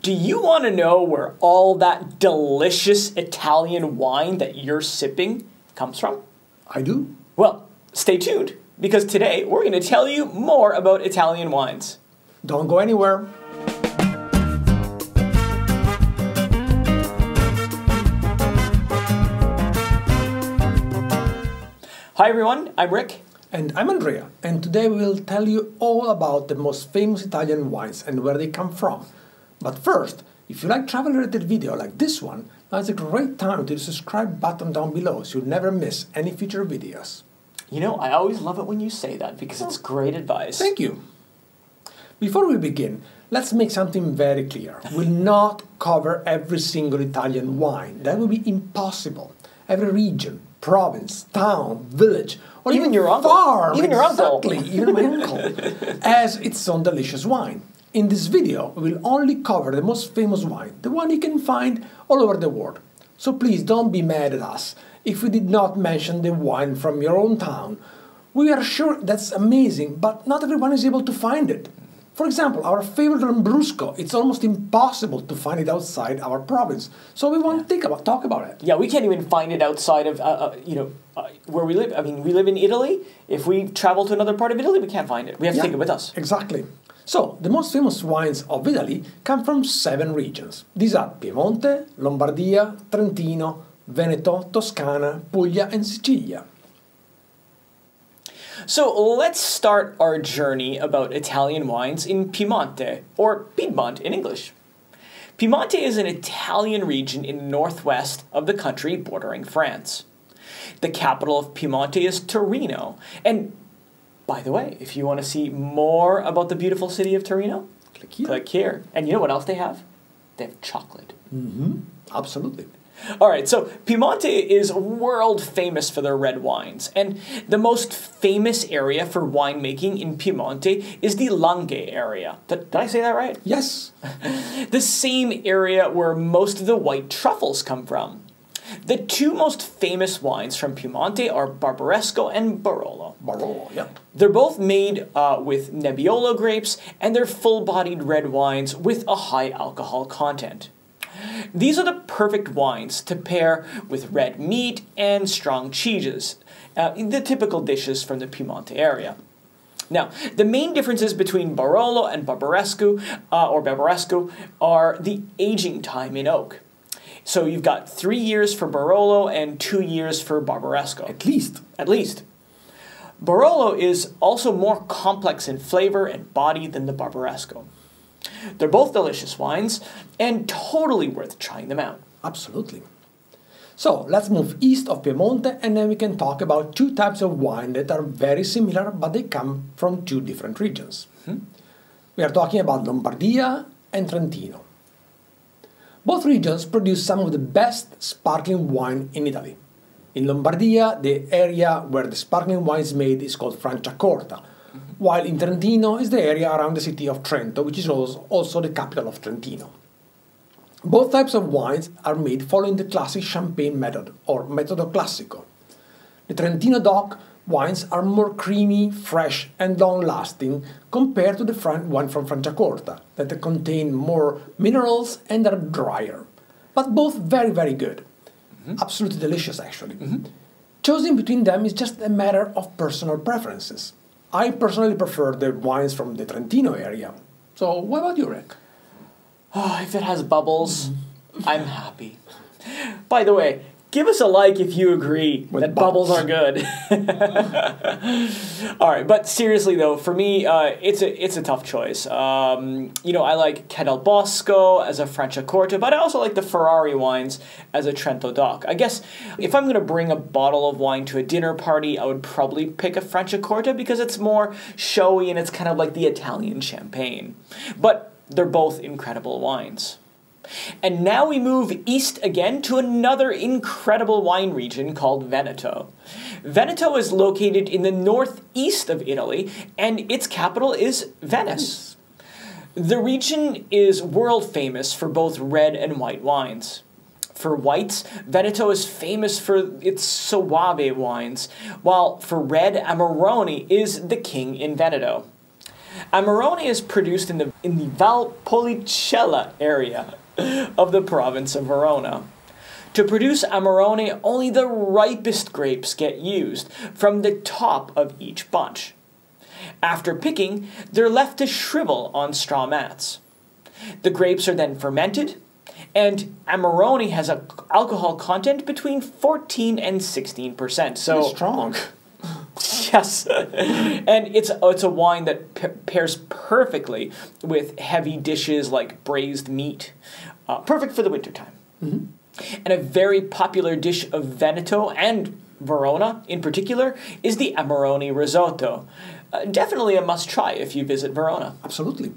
Do you want to know where all that delicious Italian wine that you're sipping comes from? I do. Well, stay tuned, because today we're going to tell you more about Italian wines. Don't go anywhere. Hi everyone, I'm Rick. And I'm Andrea, and today we'll tell you all about the most famous Italian wines and where they come from. But first, if you like travel-related video like this one, now is a great time to the subscribe button down below so you'll never miss any future videos. You know, I always love it when you say that because it's great advice. Thank you. Before we begin, let's make something very clear. We'll not cover every single Italian wine. That would be impossible. Every region, province, town, village, or even your farm, even my uncle, has its own delicious wine. In this video, we will only cover the most famous wine, the one you can find all over the world. So please don't be mad at us if we did not mention the wine from your own town. We are sure that's amazing, but not everyone is able to find it. For example, our favorite Lambrusco, it's almost impossible to find it outside our province, so we won't talk about it. Yeah, we can't even find it outside of, where we live. I mean, we live in Italy. If we travel to another part of Italy, we can't find it. We have to take it with us. Exactly. So, the most famous wines of Italy come from 7 regions. These are Piemonte, Lombardia, Trentino, Veneto, Toscana, Puglia and Sicilia. So, let's start our journey about Italian wines in Piemonte, or Piedmont in English. Piemonte is an Italian region in the northwest of the country bordering France. The capital of Piemonte is Torino, and by the way, if you want to see more about the beautiful city of Torino, click here. And you know what else they have? They have chocolate. Mm-hmm. Absolutely. All right, so Piemonte is world famous for their red wines. And the most famous area for winemaking in Piemonte is the Langhe area. Did I say that right? Yes. The same area where most of the white truffles come from. The two most famous wines from Piemonte are Barbaresco and Barolo. Barolo, yeah. They're both made with Nebbiolo grapes, and they're full-bodied red wines with a high alcohol content. These are the perfect wines to pair with red meat and strong cheeses, the typical dishes from the Piemonte area. Now, the main differences between Barolo and Barbaresco are the aging time in oak. So you've got 3 years for Barolo and 2 years for Barbaresco. At least. At least. Barolo is also more complex in flavor and body than the Barbaresco. They're both delicious wines and totally worth trying them out. Absolutely. So let's move east of Piemonte and then we can talk about two types of wine that are very similar but they come from two different regions. Mm-hmm. We are talking about Lombardia and Trentino. Both regions produce some of the best sparkling wine in Italy. In Lombardia, the area where the sparkling wine is made is called Franciacorta, while in Trentino is the area around the city of Trento, which is also the capital of Trentino. Both types of wines are made following the classic champagne method, or metodo classico. The Trentino DOC wines are more creamy, fresh and long-lasting compared to the one from Franciacorta, that contain more minerals and are drier. But both very, very good. Mm-hmm. Absolutely delicious, actually. Mm-hmm. Choosing between them is just a matter of personal preferences. I personally prefer the wines from the Trentino area. So what about you, Rick? Oh, if it has bubbles, I'm happy. By the way, give us a like if you agree that bubbles are good. All right, but seriously though, for me, it's a tough choice. You know, I like Quedal Bosco as a Franciacorta, but I also like the Ferrari wines as a Trento DOC. I guess if I'm going to bring a bottle of wine to a dinner party, I would probably pick a Franciacorta because it's more showy and it's kind of like the Italian champagne. But they're both incredible wines. And now we move east again to another incredible wine region called Veneto. Veneto is located in the northeast of Italy, and its capital is Venice. The region is world famous for both red and white wines. For whites, Veneto is famous for its Soave wines, while for red, Amarone is the king in Veneto. Amarone is produced in the Valpolicella area of the province of Verona. To produce Amarone, only the ripest grapes get used from the top of each bunch. After picking, they're left to shrivel on straw mats. The grapes are then fermented, and Amarone has an alcohol content between 14 and 16%. So it's strong. Yes, and it's a wine that pairs perfectly with heavy dishes like braised meat, perfect for the wintertime. Mm-hmm. And a very popular dish of Veneto and Verona in particular is the Amarone risotto. Definitely a must-try if you visit Verona. Absolutely.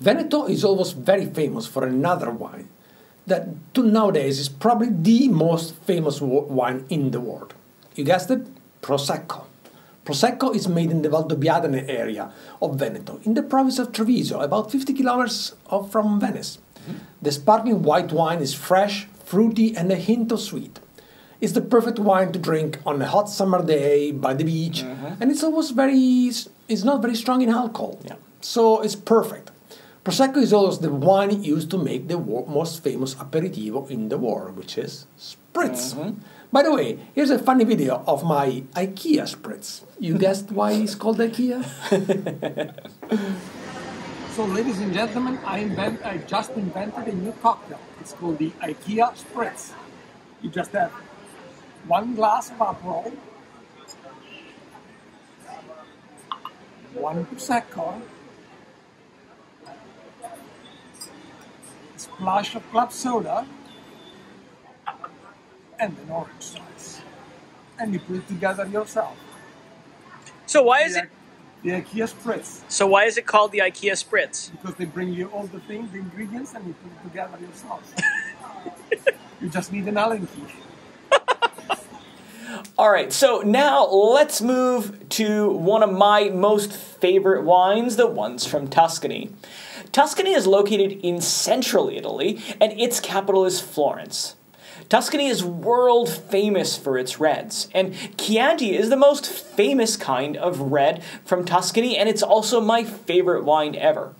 Veneto is always very famous for another wine that nowadays is probably the most famous wine in the world. You guessed it? Prosecco. Prosecco is made in the Valdobbiadene area of Veneto, in the province of Treviso, about 50 kilometers from Venice. Mm-hmm. The sparkling white wine is fresh, fruity, and a hint of sweet. It's the perfect wine to drink on a hot summer day by the beach, mm-hmm. and it's not very strong in alcohol, yeah. So it's perfect. Prosecco is also the wine used to make the most famous aperitivo in the world, which is Spritz. Mm-hmm. By the way, here's a funny video of my IKEA Spritz. You guessed why it's called IKEA? So, ladies and gentlemen, I just invented a new cocktail. It's called the IKEA Spritz. You just have one glass of Aperol, one Prosecco, a splash of club soda, and an orange slice, and you put it together yourself. So why is it the IKEA Spritz? So why is it called the IKEA Spritz? Because they bring you all the things, the ingredients, and you put it together yourself. You just need an Allen key. All right, so now let's move to one of my most favorite wines, the ones from Tuscany. Tuscany is located in central Italy, and its capital is Florence. Tuscany is world famous for its reds, and Chianti is the most famous kind of red from Tuscany, and it's also my favorite wine ever.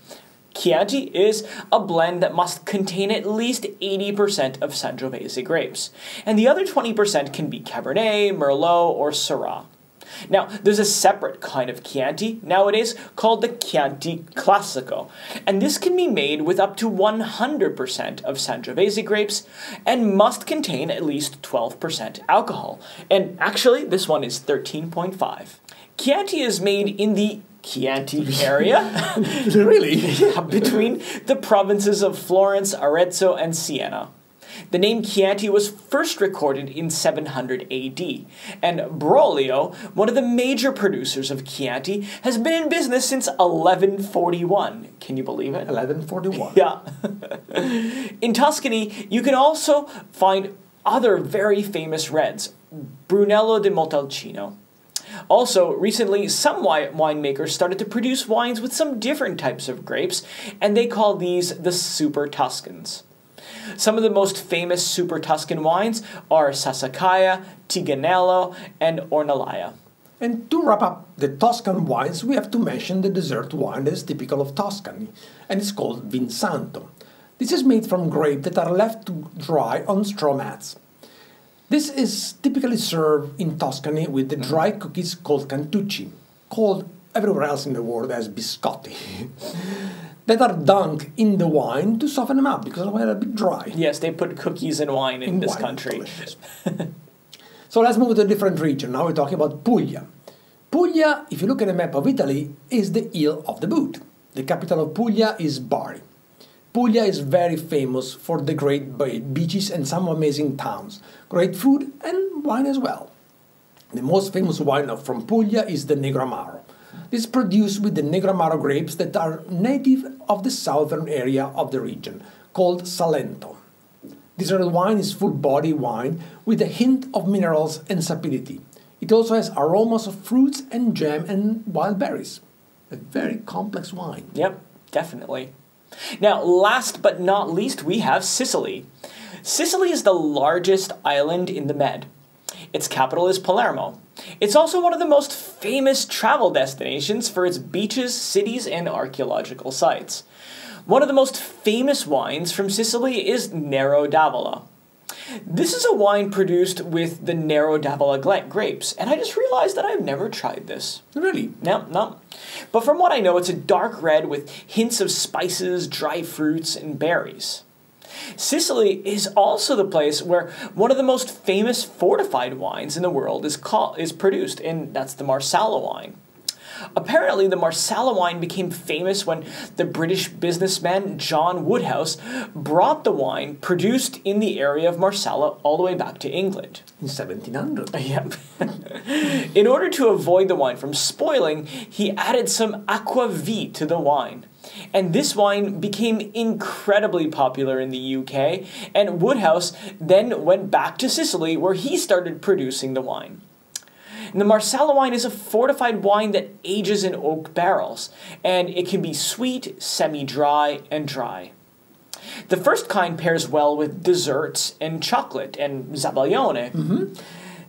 Chianti is a blend that must contain at least 80% of Sangiovese grapes, and the other 20% can be Cabernet, Merlot, or Syrah. Now, there's a separate kind of Chianti nowadays called the Chianti Classico, and this can be made with up to 100% of Sangiovese grapes and must contain at least 12% alcohol, and actually this one is 13.5. Chianti is made in the Chianti area, really? Yeah, between the provinces of Florence, Arezzo, and Siena. The name Chianti was first recorded in 700 AD, and Broglio, one of the major producers of Chianti, has been in business since 1141. Can you believe it? 1141. Yeah. In Tuscany, you can also find other very famous reds, Brunello di Montalcino. Also, recently, some winemakers started to produce wines with some different types of grapes, and they call these the Super Tuscans. Some of the most famous Super Tuscan wines are Sassicaia, Tignanello, and Ornellaia. And to wrap up the Tuscan wines, we have to mention the dessert wine that is typical of Tuscany, and it's called Vinsanto. This is made from grapes that are left to dry on straw mats. This is typically served in Tuscany with the dry cookies called cantucci, called everywhere else in the world as biscotti, that are dunked in the wine to soften them up, because otherwise they're a bit dry. Yes, they put cookies and wine in this country. So let's move to a different region. Now we're talking about Puglia. Puglia, if you look at a map of Italy, is the heel of the boot. The capital of Puglia is Bari. Puglia is very famous for the great beaches and some amazing towns, great food and wine as well. The most famous wine from Puglia is the Negroamaro. This is produced with the Negroamaro grapes that are native of the southern area of the region, called Salento. This red wine is full-body wine with a hint of minerals and sapidity. It also has aromas of fruits and jam and wild berries. A very complex wine. Yep, definitely. Now, last but not least, we have Sicily. Sicily is the largest island in the Med. Its capital is Palermo. It's also one of the most famous travel destinations for its beaches, cities, and archaeological sites. One of the most famous wines from Sicily is Nero d'Avola. This is a wine produced with the Nero d'Avola grapes, and I just realized that I've never tried this. Really? No. But from what I know, it's a dark red with hints of spices, dry fruits, and berries. Sicily is also the place where one of the most famous fortified wines in the world is produced, and that's the Marsala wine. Apparently, the Marsala wine became famous when the British businessman John Woodhouse brought the wine produced in the area of Marsala all the way back to England. In 1700. Yep. In order to avoid the wine from spoiling, he added some aquavit to the wine. And this wine became incredibly popular in the UK, and Woodhouse then went back to Sicily where he started producing the wine. And the Marsala wine is a fortified wine that ages in oak barrels, and it can be sweet, semi-dry, and dry. The first kind pairs well with desserts and chocolate and zabaione.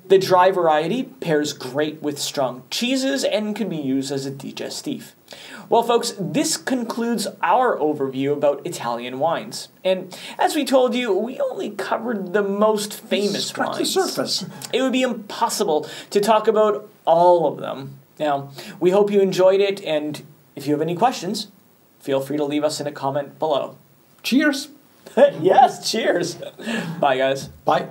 The dry variety pairs great with strong cheeses and can be used as a digestif. Well, folks, this concludes our overview about Italian wines. And as we told you, we only covered the most famous wines. Scratch the surface. It would be impossible to talk about all of them. Now, we hope you enjoyed it, and if you have any questions, feel free to leave us in a comment below. Cheers! Yes, cheers! Bye, guys. Bye.